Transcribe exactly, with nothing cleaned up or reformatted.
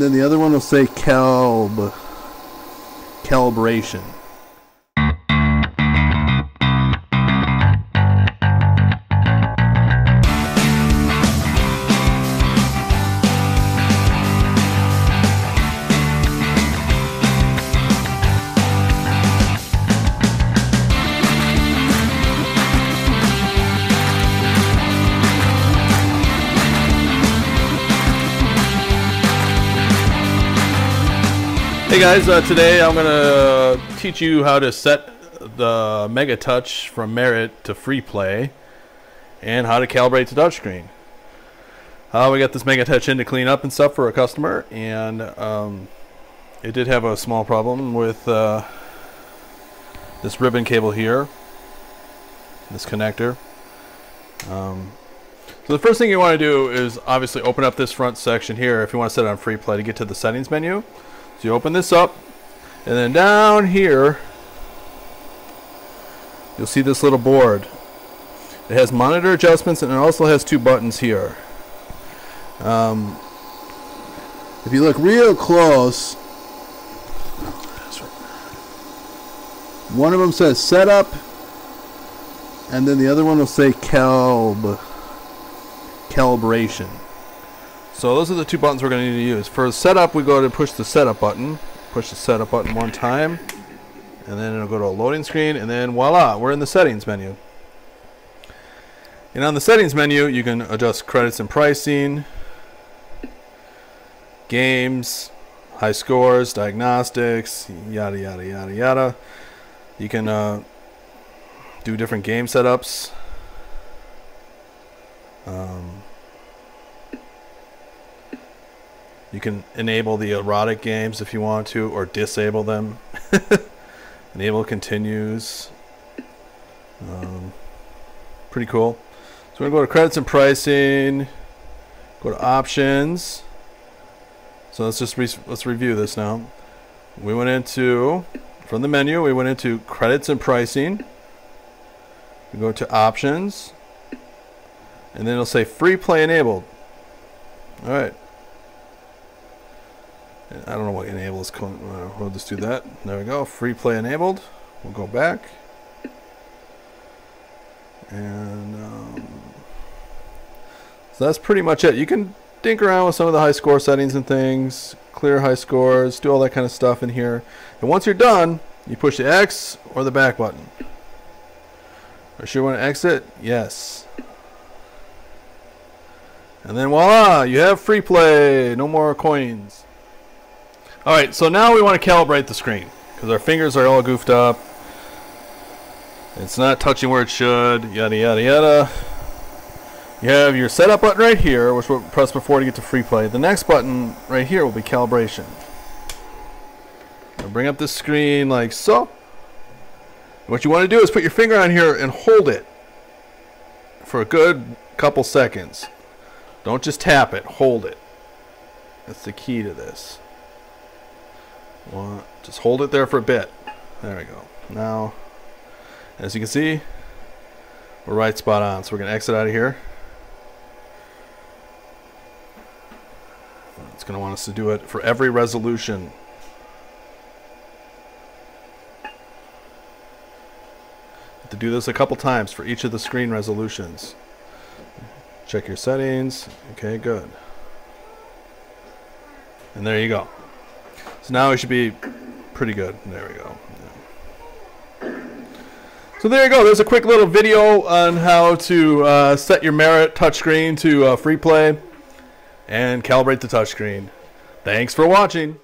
Then the other one will say calb, calibration. Hey guys, uh, today I'm going to teach you how to set the Mega Touch from Merit to Free Play and how to calibrate the touchscreen. Uh, we got this Mega Touch in to clean up and stuff for a customer, and um, it did have a small problem with uh, this ribbon cable here, this connector. Um, so the first thing you want to do is obviously open up this front section here if you want to set it on Free Play to get to the settings menu. So you open this up, and then down here you'll see this little board. It has monitor adjustments, and it also has two buttons here. Um, if you look real close, one of them says setup, and then the other one will say calb, calibration. So those are the two buttons we're going to need to use. For setup, we go to push the setup button. Push the setup button one time, and then it'll go to a loading screen, and then voila, we're in the settings menu. And on the settings menu, you can adjust credits and pricing, games, high scores, diagnostics, yada, yada, yada, yada. You can uh, do different game setups. Um, You can enable the erotic games if you want to, or disable them. Enable continues. Um, pretty cool. So we're going to go to credits and pricing. Go to options. So let's just re let's review this now. We went into from the menu. We went into credits and pricing. We go to options, and then it'll say Free Play enabled. All right. I don't know what enable is called. We'll just do that. There we go. Free Play enabled. We'll go back. And um, so that's pretty much it. You can dink around with some of the high score settings and things, clear high scores, do all that kind of stuff in here. And once you're done, you push the X or the back button. Are you sure you want to exit? Yes. And then voila, you have Free Play. No more coins. Alright, so now we want to calibrate the screen because our fingers are all goofed up. It's not touching where it should, yada yada yada. You have your setup button right here, which we'll press before to get to Free Play. The next button right here will be calibration. Now bring up the screen like so. What you want to do is put your finger on here and hold it for a good couple seconds. Don't just tap it, hold it. That's the key to this. Just hold it there for a bit. There we go. Now, as you can see, we're right spot on. So we're going to exit out of here. It's going to want us to do it for every resolution. You have to do this a couple times for each of the screen resolutions. Check your settings. Okay, good. And there you go. So now it should be pretty good. There we go. Yeah. So there you go. There's a quick little video on how to uh, set your Merit touchscreen to uh, Free Play and calibrate the touchscreen. Thanks for watching.